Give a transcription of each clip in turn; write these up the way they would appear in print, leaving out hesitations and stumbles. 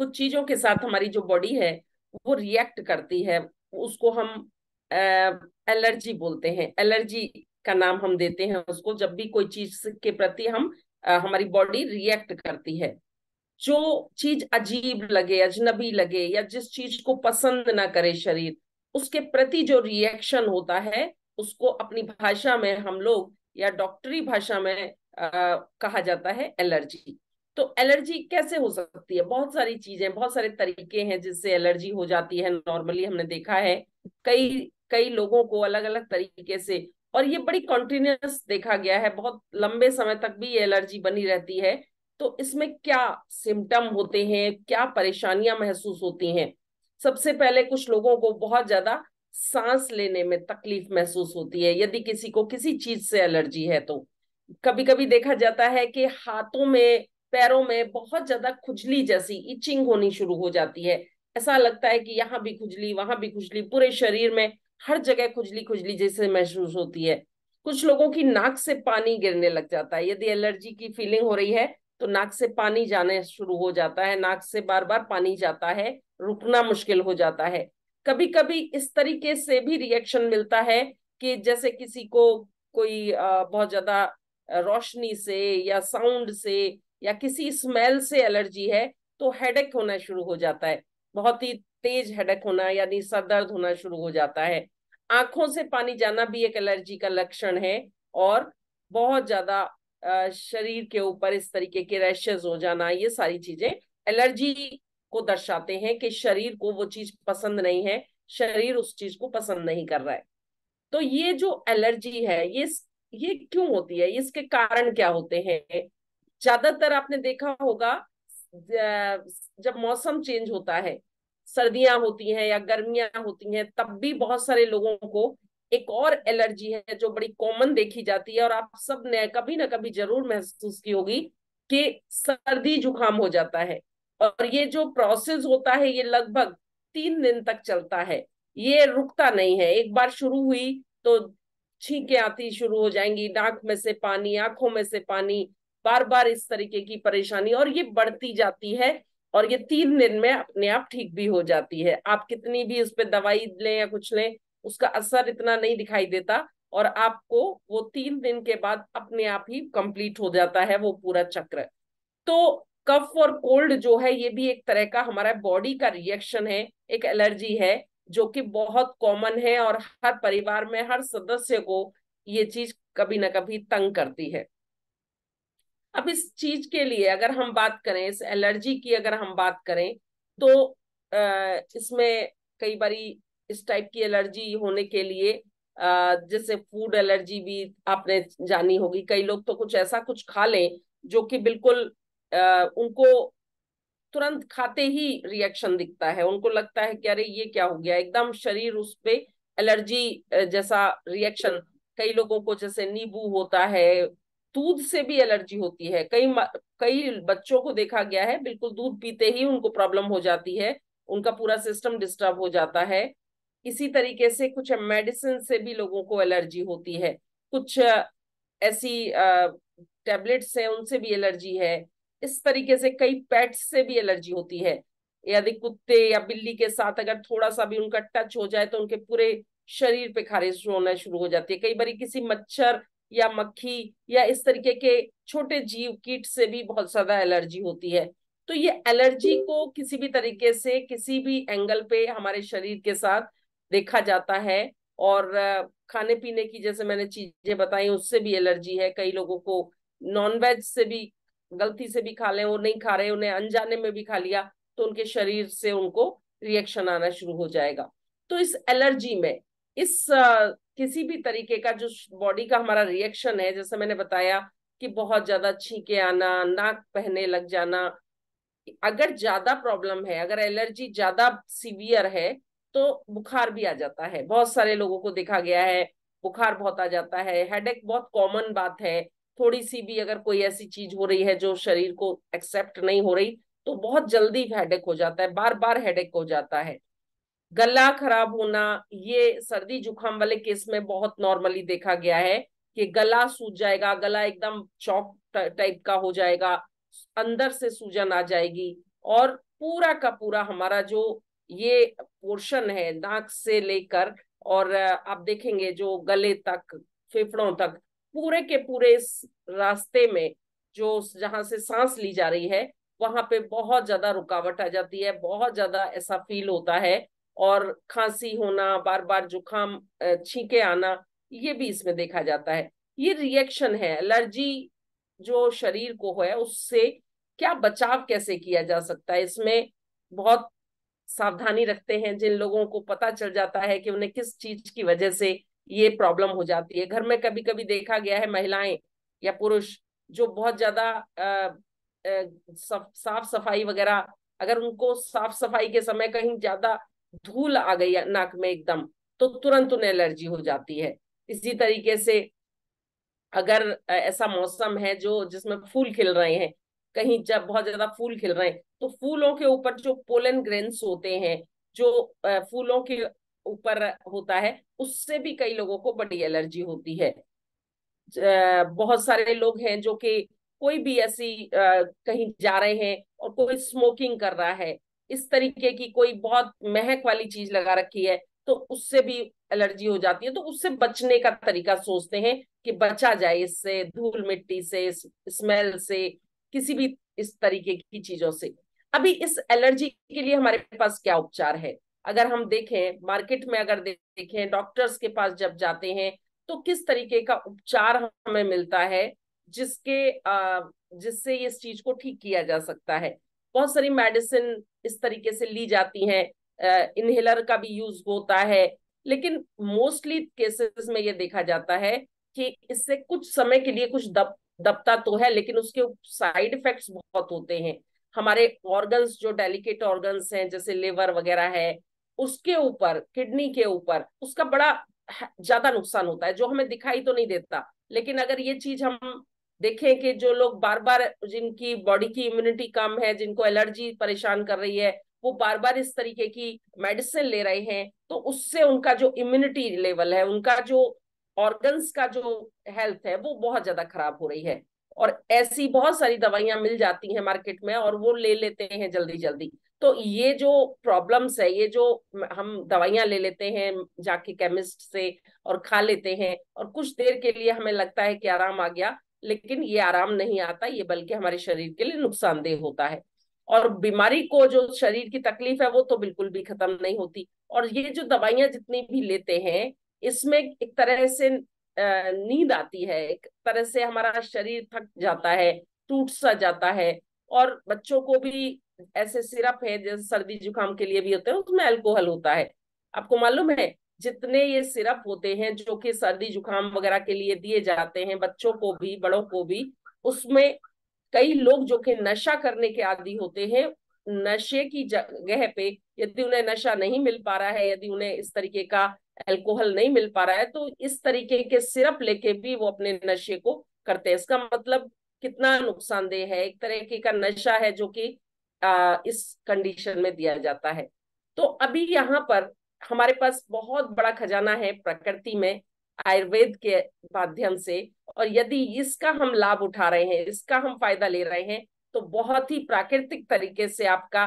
कुछ चीजों के साथ हमारी जो बॉडी है वो रिएक्ट करती है, उसको हम एलर्जी बोलते हैं। एलर्जी का नाम हम देते हैं उसको, जब भी कोई चीज के प्रति हमारी बॉडी रिएक्ट करती है। जो चीज अजीब लगे, अजनबी लगे, या जिस चीज को पसंद ना करे शरीर, उसके प्रति जो रिएक्शन होता है उसको अपनी भाषा में हम लोग या डॉक्टरी भाषा में कहा जाता है एलर्जी। तो एलर्जी कैसे हो सकती है? बहुत सारी चीजें, बहुत सारे तरीके हैं जिससे एलर्जी हो जाती है। नॉर्मली हमने देखा है कई लोगों को अलग अलग तरीके से, और ये बड़ी कॉन्टिन्यूअस देखा गया है, बहुत लंबे समय तक भी ये एलर्जी बनी रहती है। तो इसमें क्या सिम्टम होते हैं, क्या परेशानियां महसूस होती हैं? सबसे पहले कुछ लोगों को बहुत ज्यादा सांस लेने में तकलीफ महसूस होती है, यदि किसी को किसी चीज से एलर्जी है तो। कभी कभी देखा जाता है कि हाथों में, पैरों में बहुत ज्यादा खुजली जैसी इचिंग होनी शुरू हो जाती है। ऐसा लगता है कि यहाँ भी खुजली, वहां भी खुजली, पूरे शरीर में हर जगह खुजली खुजली जैसे महसूस होती है। कुछ लोगों की नाक से पानी गिरने लग जाता है, यदि एलर्जी की फीलिंग हो रही है तो नाक से पानी जाने शुरू हो जाता है, नाक से बार बार पानी जाता है, रुकना मुश्किल हो जाता है। कभी कभी इस तरीके से भी रिएक्शन मिलता है कि जैसे किसी को कोई बहुत ज्यादा रोशनी से या साउंड से या किसी स्मेल से एलर्जी है तो हेडेक होना शुरू हो जाता है, बहुत ही तेज हेडेक होना यानी सर दर्द होना शुरू हो जाता है। आंखों से पानी जाना भी एक एलर्जी का लक्षण है, और बहुत ज्यादा शरीर के ऊपर इस तरीके के रैशेस हो जाना, ये सारी चीजें एलर्जी को दर्शाते हैं कि शरीर को वो चीज पसंद नहीं है, शरीर उस चीज को पसंद नहीं कर रहा है। तो ये जो एलर्जी है ये क्यों होती है, इसके कारण क्या होते हैं? ज्यादातर आपने देखा होगा जब मौसम चेंज होता है, सर्दियां होती हैं या गर्मियां होती हैं, तब भी बहुत सारे लोगों को एक और एलर्जी है जो बड़ी कॉमन देखी जाती है, और आप सब ने कभी ना कभी जरूर महसूस की होगी कि सर्दी जुकाम हो जाता है। और ये जो प्रोसेस होता है ये लगभग 3 दिन तक चलता है, ये रुकता नहीं है। एक बार शुरू हुई तो छींकें आती शुरू हो जाएंगी, नाक में से पानी, आंखों में से पानी, बार बार इस तरीके की परेशानी, और ये बढ़ती जाती है और ये 3 दिन में अपने आप ठीक भी हो जाती है। आप कितनी भी उस पर दवाई लें या कुछ लें, उसका असर इतना नहीं दिखाई देता, और आपको वो 3 दिन के बाद अपने आप ही कंप्लीट हो जाता है वो पूरा चक्र। तो कफ और कोल्ड जो है ये भी एक तरह का हमारा बॉडी का रिएक्शन है, एक एलर्जी है जो कि बहुत कॉमन है, और हर परिवार में हर सदस्य को ये चीज कभी ना कभी तंग करती है। अब इस चीज के लिए अगर हम बात करें, इस एलर्जी की अगर हम बात करें, तो इसमें कई बारी इस टाइप की एलर्जी होने के लिए जैसे फूड एलर्जी भी आपने जानी होगी। कई लोग तो कुछ ऐसा कुछ खा लें जो कि बिल्कुल उनको तुरंत खाते ही रिएक्शन दिखता है, उनको लगता है कि अरे ये क्या हो गया, एकदम शरीर उस पे एलर्जी जैसा रिएक्शन। कई लोगों को जैसे नींबू होता है, दूध से भी एलर्जी होती है। कई बच्चों को देखा गया है बिल्कुल दूध पीते ही उनको प्रॉब्लम हो जाती है, उनका पूरा सिस्टम डिस्टर्ब हो जाता है। इसी तरीके से कुछ मेडिसिन से भी लोगों को एलर्जी होती है, कुछ ऐसी टेबलेट्स हैं उनसे भी एलर्जी है। इस तरीके से कई पेट्स से भी एलर्जी होती है, यदि कुत्ते या बिल्ली के साथ अगर थोड़ा सा भी उनका टच हो जाए तो उनके पूरे शरीर पे खारिश होना शुरू हो जाती है। कई बार किसी मच्छर या मक्खी या इस तरीके के छोटे जीव, कीट से भी बहुत ज्यादा एलर्जी होती है। तो ये एलर्जी को किसी भी तरीके से, किसी भी एंगल पे हमारे शरीर के साथ देखा जाता है। और खाने पीने की जैसे मैंने चीजें बताई उससे भी एलर्जी है। कई लोगों को नॉनवेज से भी, गलती से भी खा लें, वो नहीं खा रहे, उन्हें अनजाने में भी खा लिया तो उनके शरीर से उनको रिएक्शन आना शुरू हो जाएगा। तो इस एलर्जी में किसी भी तरीके का जो बॉडी का हमारा रिएक्शन है, जैसे मैंने बताया कि बहुत ज्यादा छींके आना, नाक बहने लग जाना, अगर ज्यादा प्रॉब्लम है, अगर एलर्जी ज्यादा सीवियर है तो बुखार भी आ जाता है। बहुत सारे लोगों को देखा गया है बुखार बहुत आ जाता है। हेडेक बहुत कॉमन बात है, थोड़ी सी भी अगर कोई ऐसी चीज हो रही है जो शरीर को एक्सेप्ट नहीं हो रही तो बहुत जल्दी हेडेक हो जाता है, बार बार हेडेक हो जाता है। गला खराब होना, ये सर्दी जुकाम वाले केस में बहुत नॉर्मली देखा गया है कि गला सूज जाएगा, गला एकदम चौक टाइप का हो जाएगा, अंदर से सूजन आ जाएगी और पूरा का पूरा हमारा जो ये पोर्शन है नाक से लेकर और आप देखेंगे जो गले तक फेफड़ों तक पूरे के पूरे इस रास्ते में जो जहां से सांस ली जा रही है वहां पे बहुत ज्यादा रुकावट आ जाती है, बहुत ज्यादा ऐसा फील होता है और खांसी होना, बार बार जुकाम, छींके आना, ये भी इसमें देखा जाता है। ये रिएक्शन है, एलर्जी जो शरीर को है उससे क्या बचाव कैसे किया जा सकता है, इसमें बहुत सावधानी रखते हैं। जिन लोगों को पता चल जाता है कि उन्हें किस चीज की वजह से ये प्रॉब्लम हो जाती है, घर में कभी कभी देखा गया है महिलाएं या पुरुष जो बहुत ज्यादा साफ सफाई वगैरह, अगर उनको साफ सफाई के समय कहीं ज्यादा धूल आ गई नाक में एकदम तो तुरंत उन्हें एलर्जी हो जाती है। इसी तरीके से अगर ऐसा मौसम है जो जिसमें फूल खिल रहे हैं, कहीं जब बहुत ज्यादा फूल खिल रहे हैं तो फूलों के ऊपर जो पोलन ग्रेन्स होते हैं जो फूलों के ऊपर होता है उससे भी कई लोगों को बड़ी एलर्जी होती है। बहुत सारे लोग हैं जो कि कोई भी ऐसी कहीं जा रहे हैं और कोई स्मोकिंग कर रहा है, इस तरीके की कोई बहुत महक वाली चीज लगा रखी है तो उससे भी एलर्जी हो जाती है। तो उससे बचने का तरीका सोचते हैं कि बचा जाए इससे, धूल मिट्टी से, स्मेल से, किसी भी इस तरीके की चीजों से। अभी इस एलर्जी के लिए हमारे पास क्या उपचार है, अगर हम देखें मार्केट में, अगर देखें डॉक्टर्स के पास जब जाते हैं तो किस तरीके का उपचार हमें मिलता है जिससे इस चीज को ठीक किया जा सकता है। बहुत सारी मेडिसिन इस तरीके से ली जाती हैं, इनहेलर का भी यूज होता है, लेकिन मोस्टली केसेस में ये देखा जाता है कि इससे कुछ समय के लिए कुछ दबता तो है लेकिन उसके साइड इफेक्ट्स बहुत होते हैं। हमारे ऑर्गन्स जो डेलिकेट ऑर्गन्स हैं जैसे लिवर वगैरह है, उसके ऊपर, किडनी के ऊपर उसका बड़ा ज्यादा नुकसान होता है जो हमें दिखाई तो नहीं देता। लेकिन अगर ये चीज हम देखें कि जो लोग बार बार, जिनकी बॉडी की इम्यूनिटी कम है, जिनको एलर्जी परेशान कर रही है, वो बार बार इस तरीके की मेडिसिन ले रहे हैं तो उससे उनका जो इम्यूनिटी लेवल है, उनका जो ऑर्गन्स का जो हेल्थ है वो बहुत ज्यादा खराब हो रही है। और ऐसी बहुत सारी दवाइयां मिल जाती हैं मार्केट में और वो ले लेते हैं जल्दी जल्दी। तो ये जो प्रॉब्लम्स है, ये जो हम दवाइयां ले लेते हैं जाके केमिस्ट से और खा लेते हैं और कुछ देर के लिए हमें लगता है कि आराम आ गया, लेकिन ये आराम नहीं आता, ये बल्कि हमारे शरीर के लिए नुकसानदेह होता है। और बीमारी को, जो शरीर की तकलीफ है, वो तो बिल्कुल भी खत्म नहीं होती। और ये जो दवाइयां जितनी भी लेते हैं इसमें एक तरह से नींद आती है, एक तरह से हमारा शरीर थक जाता है, टूट सा जाता है। और बच्चों को भी ऐसे सिरप है जैसे सर्दी जुकाम के लिए भी होते हैं, उसमें अल्कोहल होता है। आपको मालूम है जितने ये सिरप होते हैं जो कि सर्दी जुकाम वगैरह के लिए दिए जाते हैं बच्चों को भी बड़ों को भी, उसमें कई लोग जो कि नशा करने के आदी होते हैं, नशे की जगह पे यदि उन्हें नशा नहीं मिल पा रहा है, यदि उन्हें इस तरीके का अल्कोहल नहीं मिल पा रहा है तो इस तरीके के सिरप लेके भी वो अपने नशे को करते हैं। इसका मतलब कितना नुकसानदेह है, एक तरीके का नशा है जो कि इस कंडीशन में दिया जाता है। तो अभी यहाँ पर हमारे पास बहुत बड़ा खजाना है प्रकृति में आयुर्वेद के माध्यम से, और यदि इसका हम लाभ उठा रहे हैं, इसका हम फायदा ले रहे हैं तो बहुत ही प्राकृतिक तरीके से आपका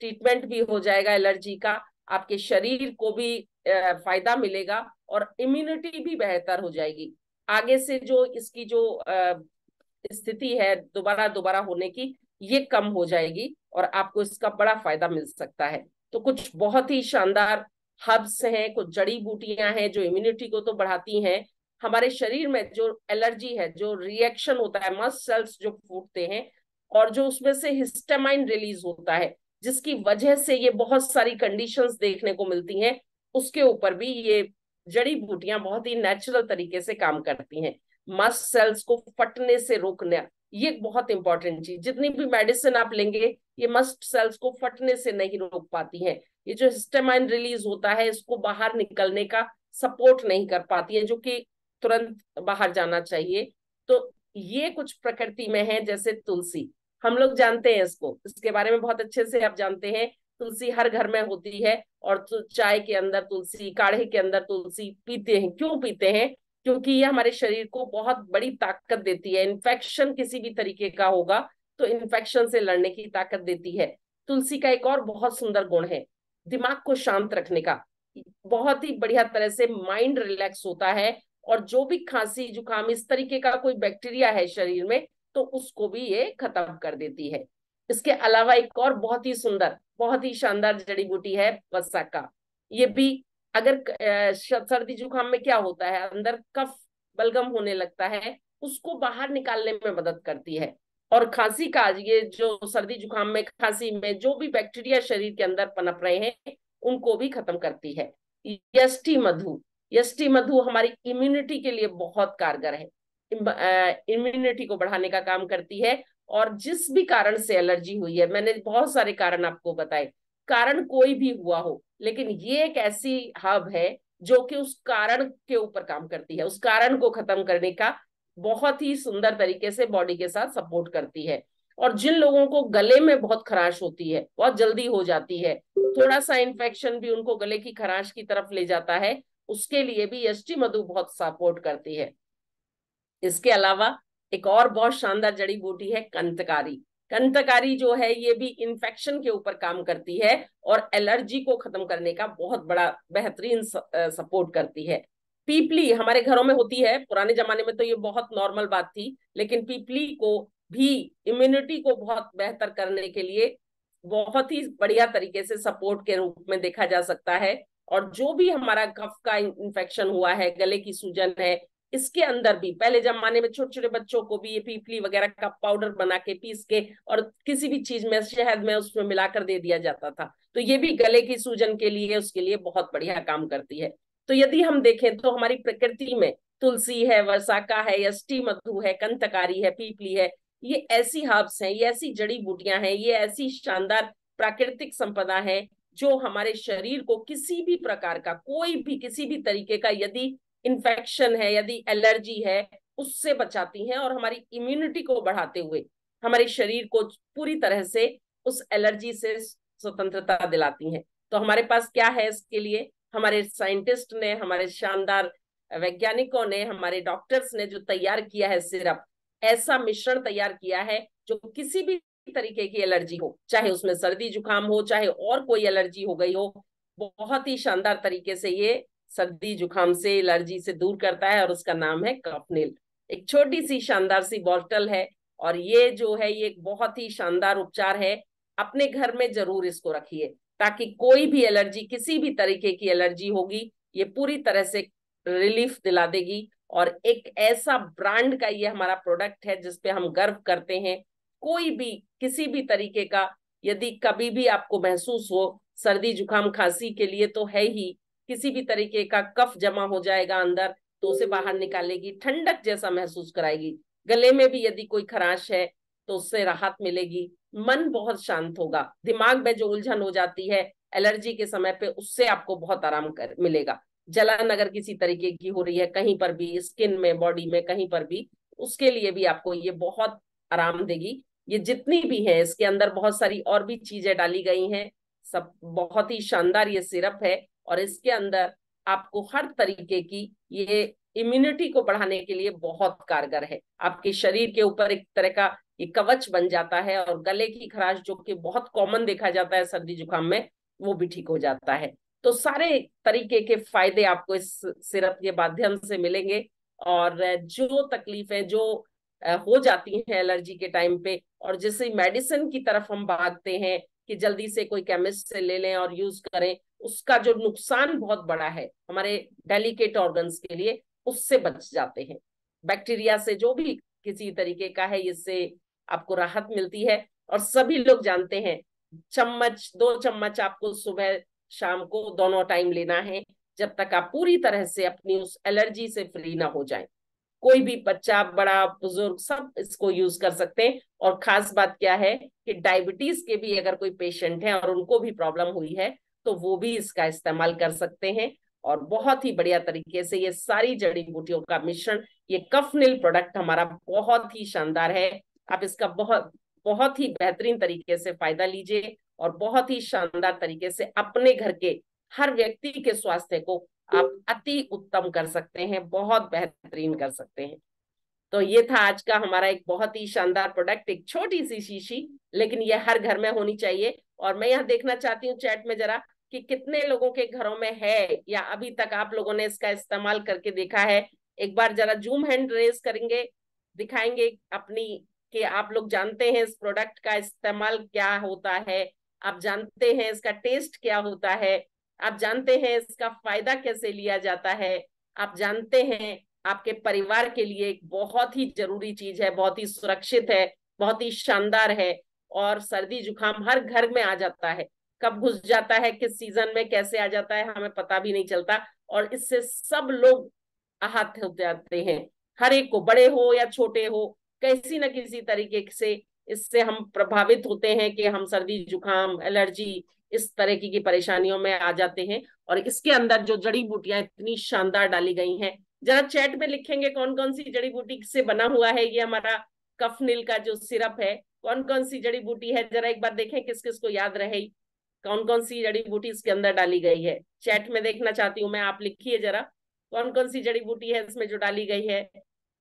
ट्रीटमेंट भी हो जाएगा एलर्जी का, आपके शरीर को भी फायदा मिलेगा और इम्यूनिटी भी बेहतर हो जाएगी। आगे से जो इसकी जो स्थिति है दोबारा होने की, ये कम हो जाएगी और आपको इसका बड़ा फायदा मिल सकता है। तो कुछ बहुत ही शानदार हर्ब्स हैं, कुछ जड़ी बूटियां हैं जो इम्यूनिटी को तो बढ़ाती हैं, हमारे शरीर में जो एलर्जी है, जो रिएक्शन होता है, मस्ट सेल्स जो फूटते हैं और जो उसमें से हिस्टामाइन रिलीज होता है जिसकी वजह से ये बहुत सारी कंडीशंस देखने को मिलती हैं, उसके ऊपर भी ये जड़ी बूटियां बहुत ही नेचुरल तरीके से काम करती हैं। मस्ट सेल्स को फटने से रोकना, ये बहुत इंपॉर्टेंट चीज, जितनी भी मेडिसिन आप लेंगे ये मस्ट सेल्स को फटने से नहीं रोक पाती है। ये जो हिस्टामाइन रिलीज होता है इसको बाहर निकलने का सपोर्ट नहीं कर पाती है जो कि तुरंत बाहर जाना चाहिए। तो ये कुछ प्रकृति में है, जैसे तुलसी, हम लोग जानते हैं इसको, इसके बारे में बहुत अच्छे से आप जानते हैं। तुलसी हर घर में होती है और चाय के अंदर तुलसी, काढ़े के अंदर तुलसी पीते हैं। क्यों पीते हैं? क्योंकि ये हमारे शरीर को बहुत बड़ी ताकत देती है। इन्फेक्शन किसी भी तरीके का होगा तो इन्फेक्शन से लड़ने की ताकत देती है। तुलसी का एक और बहुत सुंदर गुण है दिमाग को शांत रखने का, बहुत ही बढ़िया तरह से माइंड रिलैक्स होता है और जो भी खांसी जुकाम इस तरीके का कोई बैक्टीरिया है शरीर में तो उसको भी ये खत्म कर देती है। इसके अलावा एक और बहुत ही सुंदर बहुत ही शानदार जड़ी बूटी है वसाका। ये भी अगर सर्दी जुकाम में क्या होता है अंदर कफ बलगम होने लगता है उसको बाहर निकालने में मदद करती है, और खांसी का ये जो सर्दी जुकाम में खांसी में जो भी बैक्टीरिया शरीर के अंदर पनप रहे हैं उनको भी खत्म करती है। यष्टि मधु, यष्टि मधु हमारी इम्यूनिटी के लिए बहुत कारगर है, इम्यूनिटी को बढ़ाने का काम करती है। और जिस भी कारण से एलर्जी हुई है, मैंने बहुत सारे कारण आपको बताए, कारण कोई भी हुआ हो, लेकिन ये एक ऐसी हब है जो कि उस कारण के ऊपर काम करती है, उस कारण को खत्म करने का बहुत ही सुंदर तरीके से बॉडी के साथ सपोर्ट करती है। और जिन लोगों को गले में बहुत खराश होती है, बहुत जल्दी हो जाती है, थोड़ा सा इन्फेक्शन भी उनको गले की खराश की तरफ ले जाता है, उसके लिए भी यष्टि मधु बहुत सपोर्ट करती है। इसके अलावा एक और बहुत शानदार जड़ी बूटी है कंटकारी। कंटकारी जो है ये भी इन्फेक्शन के ऊपर काम करती है और एलर्जी को खत्म करने का बहुत बड़ा बेहतरीन सपोर्ट करती है। पीपली हमारे घरों में होती है, पुराने जमाने में तो ये बहुत नॉर्मल बात थी, लेकिन पीपली को भी इम्यूनिटी को बहुत बेहतर करने के लिए बहुत ही बढ़िया तरीके से सपोर्ट के रूप में देखा जा सकता है। और जो भी हमारा कफ का इन्फेक्शन हुआ है, गले की सूजन है, इसके अंदर भी पहले जमाने में छोटे छोटे बच्चों को भी ये पीपली वगैरह का पाउडर बना के पीस के और किसी भी चीज में शहद में उसमें मिलाकर दे दिया जाता था, तो ये भी गले की सूजन के लिए उसके लिए बहुत बढ़िया काम करती है। तो यदि हम देखें तो हमारी प्रकृति में तुलसी है, वसाका है, यष्टि मधु है, कंटकारी है, पीपली है, ये ऐसी हर्ब्स हैं, ये ऐसी जड़ी बूटियां हैं, ये ऐसी शानदार प्राकृतिक संपदा है जो हमारे शरीर को किसी भी प्रकार का कोई भी किसी भी तरीके का यदि इन्फेक्शन है यदि एलर्जी है उससे बचाती हैं और हमारी इम्यूनिटी को बढ़ाते हुए हमारे शरीर को पूरी तरह से उस एलर्जी से स्वतंत्रता दिलाती हैं। तो हमारे पास क्या है इसके लिए, हमारे साइंटिस्ट ने, हमारे शानदार वैज्ञानिकों ने, हमारे डॉक्टर्स ने जो तैयार किया है सिरप, ऐसा मिश्रण तैयार किया है जो किसी भी तरीके की एलर्जी हो, चाहे उसमें सर्दी जुकाम हो, चाहे और कोई एलर्जी हो गई हो, बहुत ही शानदार तरीके से ये सर्दी जुकाम से एलर्जी से दूर करता है। और उसका नाम है कॉफनिल। एक छोटी सी शानदार सी बॉटल है और ये जो है ये एक बहुत ही शानदार उपचार है। अपने घर में जरूर इसको रखिए ताकि कोई भी एलर्जी किसी भी तरीके की एलर्जी होगी ये पूरी तरह से रिलीफ दिला देगी। और एक ऐसा ब्रांड का ये हमारा प्रोडक्ट है जिसपे हम गर्व करते हैं। कोई भी किसी भी तरीके का यदि कभी भी आपको महसूस हो सर्दी जुकाम खांसी के लिए तो है ही, किसी भी तरीके का कफ जमा हो जाएगा अंदर तो उसे बाहर निकालेगी, ठंडक जैसा महसूस कराएगी। गले में भी यदि कोई खराश है तो उससे राहत मिलेगी, मन बहुत शांत होगा, दिमाग में जो उलझन हो जाती है एलर्जी के समय पे उससे आपको बहुत आराम मिलेगा। जलन अगर किसी तरीके की हो रही है कहीं पर भी, स्किन में, बॉडी में कहीं पर भी, उसके लिए भी आपको ये बहुत आराम देगी। ये जितनी भी है इसके अंदर बहुत सारी और भी चीजें डाली गई हैं, सब बहुत ही शानदार ये सिरप है और इसके अंदर आपको हर तरीके की ये इम्यूनिटी को बढ़ाने के लिए बहुत कारगर है। आपके शरीर के ऊपर एक तरह का ये कवच बन जाता है और गले की खराश जो कि बहुत कॉमन देखा जाता है सर्दी जुकाम में वो भी ठीक हो जाता है। तो सारे तरीके के फायदे आपको इस सिरप के माध्यम से मिलेंगे और जो तकलीफें जो हो जाती हैं एलर्जी के टाइम पे और जैसे मेडिसिन की तरफ हम भागते हैं कि जल्दी से कोई केमिस्ट से ले लें और यूज करें, उसका जो नुकसान बहुत बड़ा है हमारे डेलिकेट ऑर्गन्स के लिए, उससे बच जाते हैं। बैक्टीरिया से जो भी किसी तरीके का है इससे आपको राहत मिलती है। और सभी लोग जानते हैं चम्मच 2 चम्मच आपको सुबह शाम को दोनों टाइम लेना है जब तक आप पूरी तरह से अपनी उस एलर्जी से फ्री ना हो जाएं। कोई भी बच्चा, बड़ा, बुजुर्ग सब इसको यूज कर सकते हैं। और खास बात क्या है कि डायबिटीज के भी अगर कोई पेशेंट है और उनको भी प्रॉब्लम हुई है तो वो भी इसका इस्तेमाल कर सकते हैं। और बहुत ही बढ़िया तरीके से ये सारी जड़ी बूटियों का मिश्रण, ये कॉफनिल प्रोडक्ट हमारा बहुत ही शानदार है। आप इसका बहुत ही बेहतरीन तरीके से फायदा लीजिए और बहुत ही शानदार तरीके से अपने घर के हर व्यक्ति के स्वास्थ्य को आप अति उत्तम कर सकते हैं, बहुत बेहतरीन कर सकते हैं। तो ये था आज का हमारा एक बहुत ही शानदार प्रोडक्ट, एक छोटी सी शीशी, लेकिन ये हर घर में होनी चाहिए। और मैं यहाँ देखना चाहती हूँ चैट में जरा कि कितने लोगों के घरों में है या अभी तक आप लोगों ने इसका इस्तेमाल करके देखा है। एक बार जरा जूम हैंड रेज करेंगे, दिखाएंगे अपनी कि आप लोग जानते हैं इस प्रोडक्ट का इस्तेमाल क्या होता है, आप जानते हैं इसका टेस्ट क्या होता है, आप जानते हैं इसका फायदा कैसे लिया जाता है, आप जानते हैं आपके परिवार के लिए एक बहुत ही जरूरी चीज है, बहुत ही सुरक्षित है, बहुत ही शानदार है। और सर्दी जुकाम हर घर में आ जाता है, कब घुस जाता है, किस सीजन में कैसे आ जाता है, हमें पता भी नहीं चलता। और इससे सब लोग आहत हो जाते हैं, हर एक को, बड़े हो या छोटे हो, किसी न किसी तरीके से इससे हम प्रभावित होते हैं कि हम सर्दी जुकाम, एलर्जी, इस तरह की परेशानियों में आ जाते हैं। और इसके अंदर जो जड़ी बूटियां इतनी शानदार डाली गई हैं, जरा चैट में लिखेंगे कौन कौन सी जड़ी बूटी से बना हुआ है ये हमारा कफनील का जो सिरप है, कौन कौन सी जड़ी बूटी है, जरा एक बार देखें किस किस को याद रहे कौन कौन सी जड़ी बूटी इसके अंदर डाली गई है। चैट में देखना चाहती हूँ मैं, आप लिखिए जरा कौन कौन सी जड़ी बूटी है इसमें जो डाली गई है,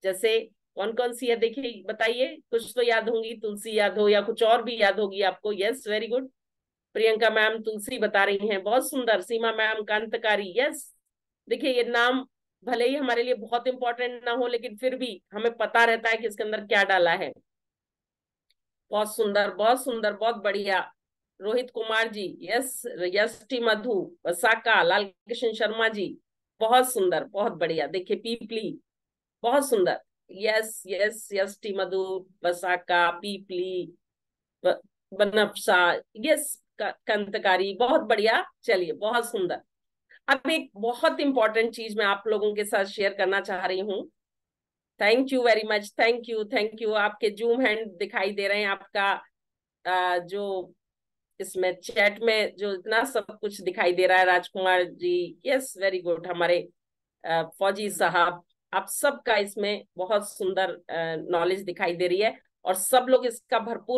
जैसे कौन कौन सी है, देखिए बताइए, कुछ तो याद होंगी, तुलसी याद हो या कुछ और भी याद होगी आपको। Yes, very good, Priyanka ma'am तुलसी बता रही हैं, बहुत सुंदर। सीमा मैम कांतकारी, यस। देखिए ये नाम भले ही हमारे लिए बहुत इंपॉर्टेंट ना हो, लेकिन फिर भी हमें पता रहता है कि इसके अंदर क्या डाला है। बहुत सुंदर, बहुत सुंदर, बहुत बढ़िया। रोहित कुमार जी, यस। यष्टि मधु वसाका, लाल कृष्ण शर्मा जी, बहुत सुंदर, बहुत बढ़िया। देखिए पीपली, बहुत सुंदर, यस यस, यष्टि मधु वसाका, पीपली, बनपसा, यस, कंतकारी, बहुत बढ़िया। चलिए, बहुत सुंदर। अब एक बहुत इंपॉर्टेंट चीज मैं आप लोगों के साथ शेयर करना चाह रही हूँ। Thank you very much, thank you, thank you. आपके जूम हैंड दिखाई दे रहे हैं, आपका जो इसमें चैट में जो इतना सब कुछ दिखाई दे रहा है। Rajkumar ji, yes, very good. हमारे फौजी साहब, आप सबका इसमें बहुत सुंदर नॉलेज दिखाई दे रही है और सब लोग इसका भरपूर